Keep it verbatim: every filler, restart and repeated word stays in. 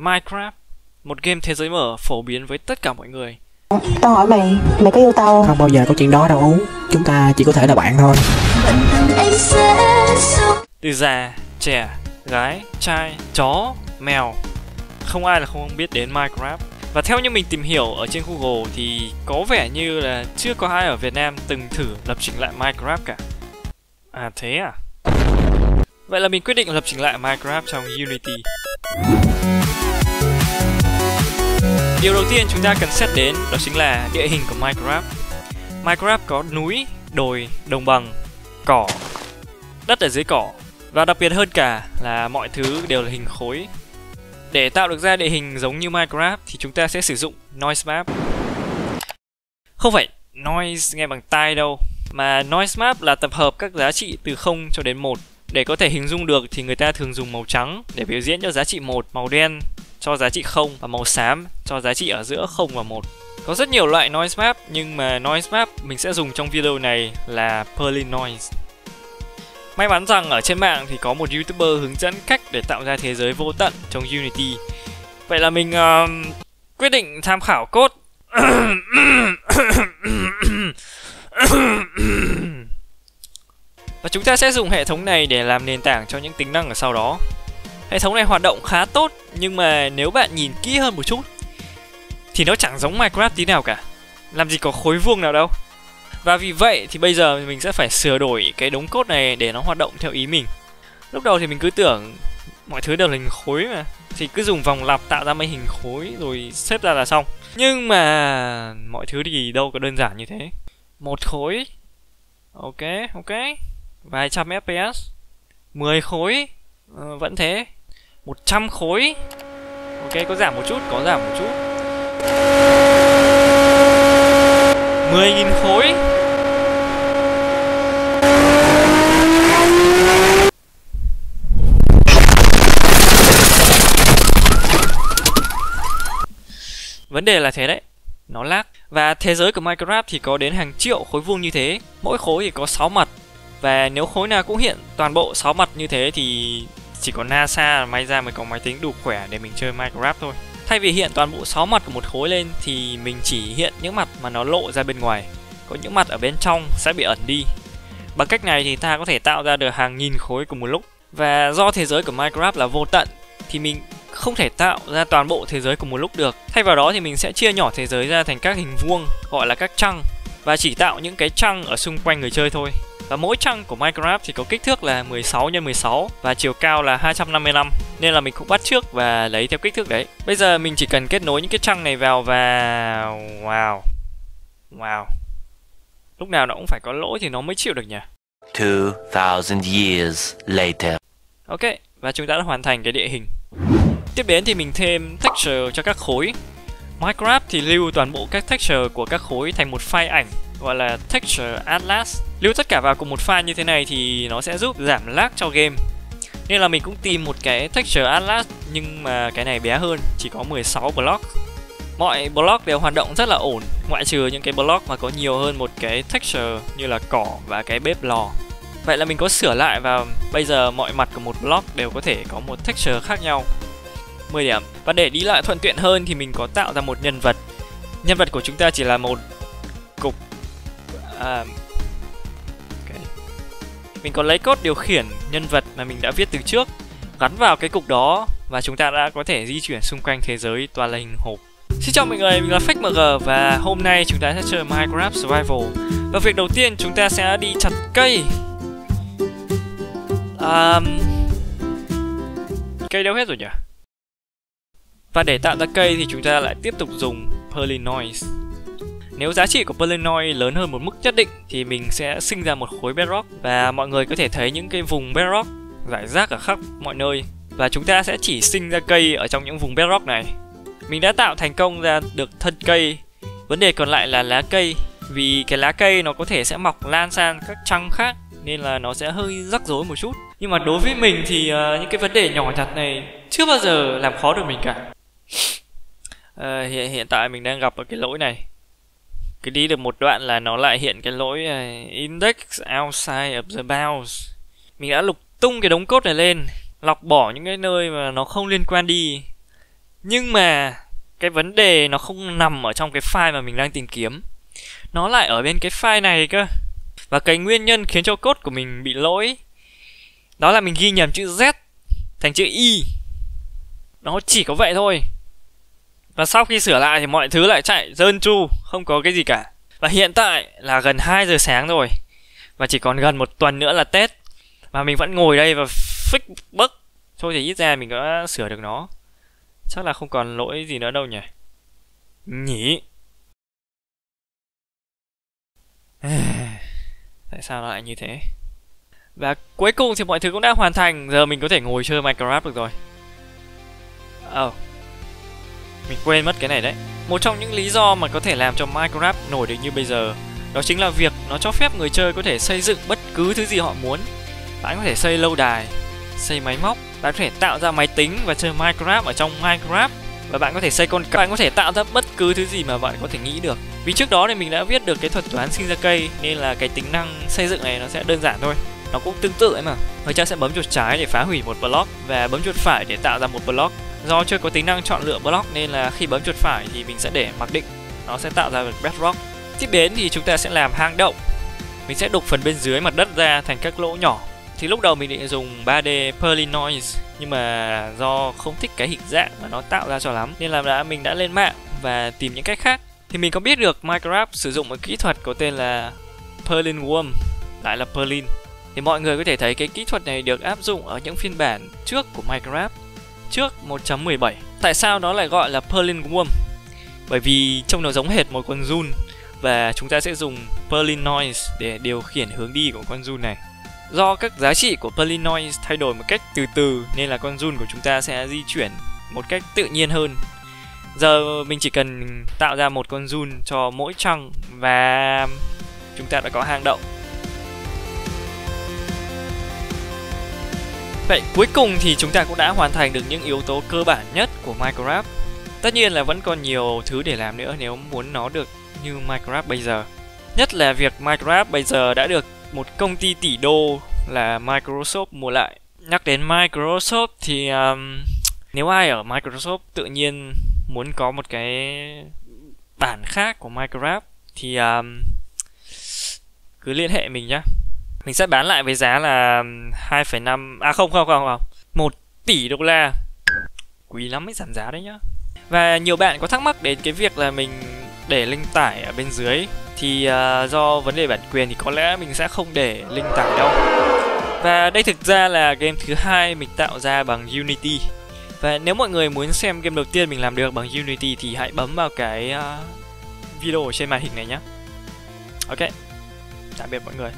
Minecraft, một game thế giới mở phổ biến với tất cả mọi người. Tao hỏi mày, mày có yêu tao không? Không bao giờ có chuyện đó đâu, chúng ta chỉ có thể là bạn thôi. Từ già, trẻ, gái, trai, chó, mèo, không ai là không biết đến Minecraft. Và theo như mình tìm hiểu ở trên Google thì có vẻ như là chưa có ai ở Việt Nam từng thử lập trình lại Minecraft cả. À thế à? Vậy là mình quyết định lập trình lại Minecraft trong Unity. Điều đầu tiên chúng ta cần xét đến đó chính là địa hình của Minecraft. Minecraft có núi, đồi, đồng bằng, cỏ, đất ở dưới cỏ. Và đặc biệt hơn cả là mọi thứ đều là hình khối. Để tạo được ra địa hình giống như Minecraft thì chúng ta sẽ sử dụng Noise Map. Không phải Noise nghe bằng tai đâu, mà Noise Map là tập hợp các giá trị từ không cho đến một. Để có thể hình dung được thì người ta thường dùng màu trắng để biểu diễn cho giá trị một, màu đen cho giá trị không và màu xám cho giá trị ở giữa không và một. Có rất nhiều loại Noise Map, nhưng mà Noise Map mình sẽ dùng trong video này là Perlin Noise. May mắn rằng ở trên mạng thì có một YouTuber hướng dẫn cách để tạo ra thế giới vô tận trong Unity. Vậy là mình uh, quyết định tham khảo code. Và chúng ta sẽ dùng hệ thống này để làm nền tảng cho những tính năng ở sau đó. Hệ thống này hoạt động khá tốt, nhưng mà nếu bạn nhìn kỹ hơn một chút thì nó chẳng giống Minecraft tí nào cả. Làm gì có khối vuông nào đâu. Và vì vậy thì bây giờ mình sẽ phải sửa đổi cái đống code này để nó hoạt động theo ý mình. Lúc đầu thì mình cứ tưởng mọi thứ đều là hình khối mà, thì cứ dùng vòng lặp tạo ra mấy hình khối rồi xếp ra là xong. Nhưng mà mọi thứ thì đâu có đơn giản như thế. Một khối, ok, ok, vài trăm fps. Mười khối, ờ, vẫn thế. Một trăm khối, ok, có giảm một chút, có giảm một chút. Mười nghìn khối. Vấn đề là thế đấy, nó lag. Và thế giới của Minecraft thì có đến hàng triệu khối vuông như thế. Mỗi khối thì có sáu mặt. Và nếu khối nào cũng hiện toàn bộ sáu mặt như thế thì chỉ có NASA may ra mới có máy tính đủ khỏe để mình chơi Minecraft thôi. Thay vì hiện toàn bộ sáu mặt của một khối lên thì mình chỉ hiện những mặt mà nó lộ ra bên ngoài. Có những mặt ở bên trong sẽ bị ẩn đi. Bằng cách này thì ta có thể tạo ra được hàng nghìn khối cùng một lúc. Và do thế giới của Minecraft là vô tận thì mình không thể tạo ra toàn bộ thế giới cùng một lúc được. Thay vào đó thì mình sẽ chia nhỏ thế giới ra thành các hình vuông gọi là các chunk. Và chỉ tạo những cái chunk ở xung quanh người chơi thôi. Và mỗi chunk của Minecraft thì có kích thước là mười sáu nhân mười sáu và chiều cao là hai trăm năm mươi lăm. Nên là mình cũng bắt chước và lấy theo kích thước đấy. Bây giờ mình chỉ cần kết nối những cái chunk này vào và... Wow. Wow. Lúc nào nó cũng phải có lỗi thì nó mới chịu được nhỉ. two thousand years later. Ok, và chúng ta đã hoàn thành cái địa hình. Tiếp đến thì mình thêm texture cho các khối. Minecraft thì lưu toàn bộ các texture của các khối thành một file ảnh gọi là Texture Atlas. Lưu tất cả vào cùng một file như thế này thì nó sẽ giúp giảm lag cho game. Nên là mình cũng tìm một cái Texture Atlas, nhưng mà cái này bé hơn, chỉ có mười sáu block. Mọi block đều hoạt động rất là ổn, ngoại trừ những cái block mà có nhiều hơn một cái texture như là cỏ và cái bếp lò. Vậy là mình có sửa lại và bây giờ mọi mặt của một block đều có thể có một texture khác nhau. mười điểm. Và để đi lại thuận tiện hơn thì mình có tạo ra một nhân vật. Nhân vật của chúng ta chỉ là một cục. À, okay. Mình có lấy code điều khiển nhân vật mà mình đã viết từ trước, gắn vào cái cục đó và chúng ta đã có thể di chuyển xung quanh thế giới toàn là hình hộp. Xin chào mọi người, mình là FakeMG và hôm nay chúng ta sẽ chơi Minecraft Survival. Và việc đầu tiên chúng ta sẽ đi chặt cây. À, cây đâu hết rồi nhỉ? Và để tạo ra cây thì chúng ta lại tiếp tục dùng Perlin Noise. Nếu giá trị của Perlin Noise lớn hơn một mức nhất định thì mình sẽ sinh ra một khối bedrock. Và mọi người có thể thấy những cái vùng bedrock rải rác ở khắp mọi nơi. Và chúng ta sẽ chỉ sinh ra cây ở trong những vùng bedrock này. Mình đã tạo thành công ra được thân cây. Vấn đề còn lại là lá cây. Vì cái lá cây nó có thể sẽ mọc lan sang các chunk khác, nên là nó sẽ hơi rắc rối một chút. Nhưng mà đối với mình thì uh, những cái vấn đề nhỏ nhặt này chưa bao giờ làm khó được mình cả. uh, hiện, hiện tại mình đang gặp ở cái lỗi này. Cứ đi được một đoạn là nó lại hiện cái lỗi uh, Index outside of the bounds. Mình đã lục tung cái đống code này lên, lọc bỏ những cái nơi mà nó không liên quan đi. Nhưng mà cái vấn đề nó không nằm ở trong cái file mà mình đang tìm kiếm, nó lại ở bên cái file này cơ. Và cái nguyên nhân khiến cho code của mình bị lỗi đó là mình ghi nhầm chữ Z thành chữ Y. Nó chỉ có vậy thôi. Và sau khi sửa lại thì mọi thứ lại chạy trơn tru, không có cái gì cả. Và hiện tại là gần hai giờ sáng rồi, và chỉ còn gần một tuần nữa là Tết, mà mình vẫn ngồi đây và fix bug. Thôi thì ít ra mình đã sửa được nó. Chắc là không còn lỗi gì nữa đâu nhỉ. Nhỉ. Tại sao nó lại như thế? Và cuối cùng thì mọi thứ cũng đã hoàn thành. Giờ mình có thể ngồi chơi Minecraft được rồi. Oh, mình quên mất cái này đấy. Một trong những lý do mà có thể làm cho Minecraft nổi được như bây giờ, đó chính là việc nó cho phép người chơi có thể xây dựng bất cứ thứ gì họ muốn. Bạn có thể xây lâu đài, xây máy móc, bạn có thể tạo ra máy tính và chơi Minecraft ở trong Minecraft. Và bạn có thể xây con cá, bạn có thể tạo ra bất cứ thứ gì mà bạn có thể nghĩ được. Vì trước đó thì mình đã viết được cái thuật toán sinh ra cây, nên là cái tính năng xây dựng này nó sẽ đơn giản thôi. Nó cũng tương tự ấy mà. Người ta sẽ bấm chuột trái để phá hủy một block và bấm chuột phải để tạo ra một block. Do chưa có tính năng chọn lựa block nên là khi bấm chuột phải thì mình sẽ để mặc định, nó sẽ tạo ra một bedrock. Tiếp đến thì chúng ta sẽ làm hang động. Mình sẽ đục phần bên dưới mặt đất ra thành các lỗ nhỏ. Thì lúc đầu mình định dùng ba D Perlinoise, nhưng mà do không thích cái hình dạng mà nó tạo ra cho lắm, nên là đã mình đã lên mạng và tìm những cách khác. Thì mình có biết được Minecraft sử dụng một kỹ thuật có tên là Perlin Worm, lại là Perlin. Thì mọi người có thể thấy cái kỹ thuật này được áp dụng ở những phiên bản trước của Minecraft, trước một chấm mười bảy. Tại sao nó lại gọi là Perlin Worm? Bởi vì trông nó giống hệt một con giun, và chúng ta sẽ dùng Perlinoise để điều khiển hướng đi của con giun này. Do các giá trị của Perlinoise thay đổi một cách từ từ nên là con giun của chúng ta sẽ di chuyển một cách tự nhiên hơn. Giờ mình chỉ cần tạo ra một con giun cho mỗi trăng và chúng ta đã có hang động. Vậy cuối cùng thì chúng ta cũng đã hoàn thành được những yếu tố cơ bản nhất của Minecraft. Tất nhiên là vẫn còn nhiều thứ để làm nữa nếu muốn nó được như Minecraft bây giờ. Nhất là việc Minecraft bây giờ đã được một công ty tỷ đô là Microsoft mua lại. Nhắc đến Microsoft thì um, nếu ai ở Microsoft tự nhiên muốn có một cái bản khác của Minecraft thì um, cứ liên hệ mình nhá. Mình sẽ bán lại với giá là hai phẩy năm... À không không không không một tỷ đô la. Quý lắm mới giảm giá đấy nhá. Và nhiều bạn có thắc mắc đến cái việc là mình để link tải ở bên dưới. Thì uh, do vấn đề bản quyền thì có lẽ mình sẽ không để link tải đâu. Và đây thực ra là game thứ hai mình tạo ra bằng Unity. Và nếu mọi người muốn xem game đầu tiên mình làm được bằng Unity thì hãy bấm vào cái uh, video ở trên màn hình này nhé. Ok, tạm biệt mọi người.